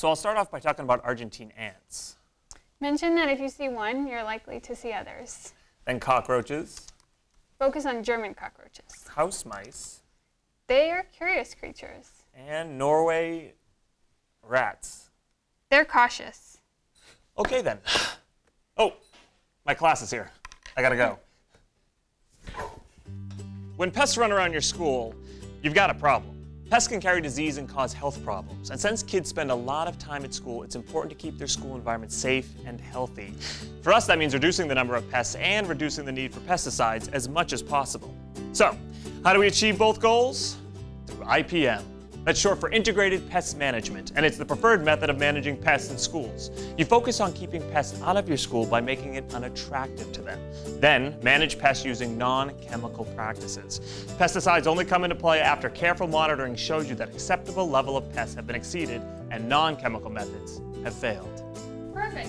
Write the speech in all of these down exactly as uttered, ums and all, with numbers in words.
So I'll start off by talking about Argentine ants. Mention that if you see one, you're likely to see others. Then cockroaches. Focus on German cockroaches. House mice. They are curious creatures. And Norway rats. They're cautious. Okay then. Oh, my class is here. I gotta go. When pests run around your school, you've got a problem. Pests can carry disease and cause health problems. And since kids spend a lot of time at school, it's important to keep their school environment safe and healthy. For us, that means reducing the number of pests and reducing the need for pesticides as much as possible. So, how do we achieve both goals? Through I P M. That's short for Integrated Pest Management, and it's the preferred method of managing pests in schools. You focus on keeping pests out of your school by making it unattractive to them. Then, manage pests using non-chemical practices. Pesticides only come into play after careful monitoring shows you that acceptable level of pests have been exceeded and non-chemical methods have failed. Perfect.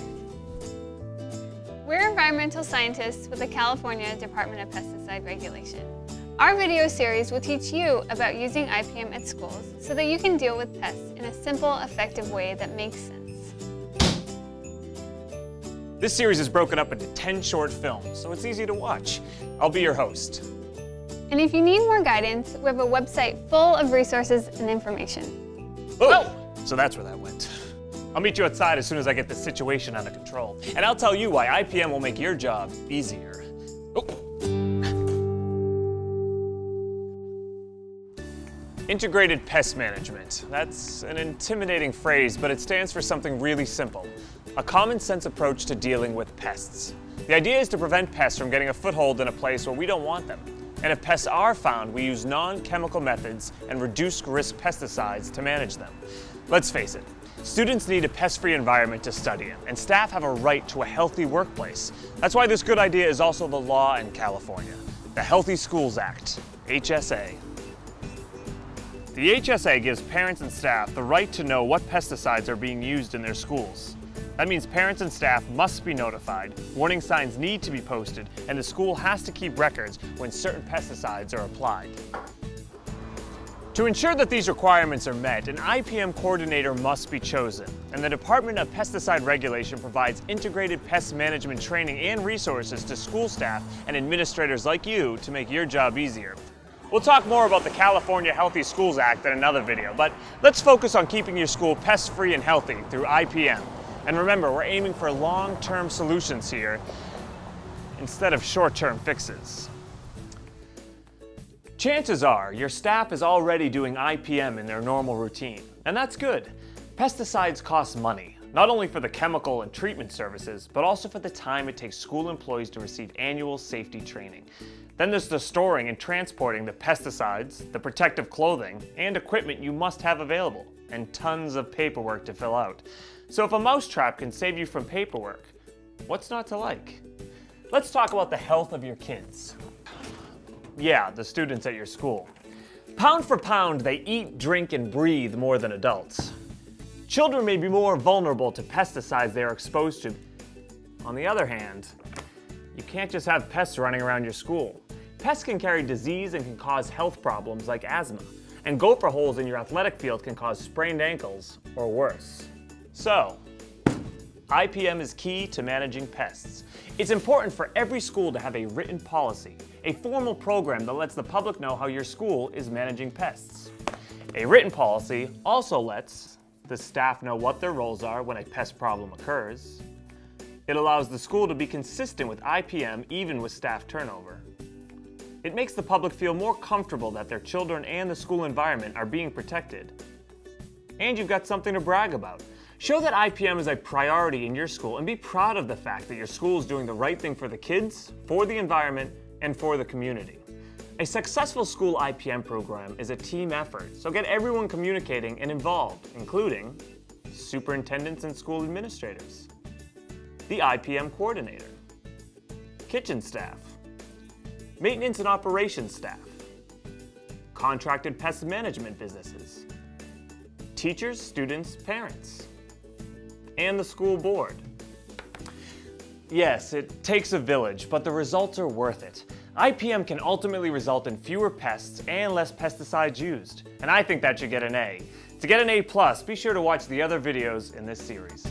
We're environmental scientists with the California Department of Pesticide Regulation. Our video series will teach you about using I P M at schools so that you can deal with pests in a simple, effective way that makes sense. This series is broken up into ten short films, so it's easy to watch. I'll be your host. And if you need more guidance, we have a website full of resources and information. Oh! So that's where that went. I'll meet you outside as soon as I get this situation under control, and I'll tell you why I P M will make your job easier. Oh. Integrated Pest Management. That's an intimidating phrase, but it stands for something really simple. A common sense approach to dealing with pests. The idea is to prevent pests from getting a foothold in a place where we don't want them. And if pests are found, we use non-chemical methods and reduced-risk pesticides to manage them. Let's face it, students need a pest-free environment to study in, and staff have a right to a healthy workplace. That's why this good idea is also the law in California, the Healthy Schools Act, H S A. The H S A gives parents and staff the right to know what pesticides are being used in their schools. That means parents and staff must be notified, warning signs need to be posted, and the school has to keep records when certain pesticides are applied. To ensure that these requirements are met, an I P M coordinator must be chosen, and the Department of Pesticide Regulation provides integrated pest management training and resources to school staff and administrators like you to make your job easier. We'll talk more about the California Healthy Schools Act in another video, but let's focus on keeping your school pest-free and healthy through I P M. And remember, we're aiming for long-term solutions here instead of short-term fixes. Chances are your staff is already doing I P M in their normal routine, and that's good. Pesticides cost money, not only for the chemical and treatment services, but also for the time it takes school employees to receive annual safety training. Then there's the storing and transporting the pesticides, the protective clothing, and equipment you must have available, and tons of paperwork to fill out. So if a mousetrap can save you from paperwork, what's not to like? Let's talk about the health of your kids. Yeah, the students at your school. Pound for pound, they eat, drink, and breathe more than adults. Children may be more vulnerable to pesticides they are exposed to. On the other hand, you can't just have pests running around your school. Pests can carry disease and can cause health problems like asthma, and gopher holes in your athletic field can cause sprained ankles or worse. So, I P M is key to managing pests. It's important for every school to have a written policy, a formal program that lets the public know how your school is managing pests. A written policy also lets the staff know what their roles are when a pest problem occurs. It allows the school to be consistent with I P M even with staff turnover. It makes the public feel more comfortable that their children and the school environment are being protected. And you've got something to brag about. Show that I P M is a priority in your school and be proud of the fact that your school is doing the right thing for the kids, for the environment, and for the community. A successful school I P M program is a team effort, so get everyone communicating and involved, including superintendents and school administrators, the I P M coordinator, kitchen staff, maintenance and operations staff, contracted pest management businesses, teachers, students, parents, and the school board. Yes, it takes a village, but the results are worth it. I P M can ultimately result in fewer pests and less pesticides used, and I think that should get an A. To get an A plus, be sure to watch the other videos in this series.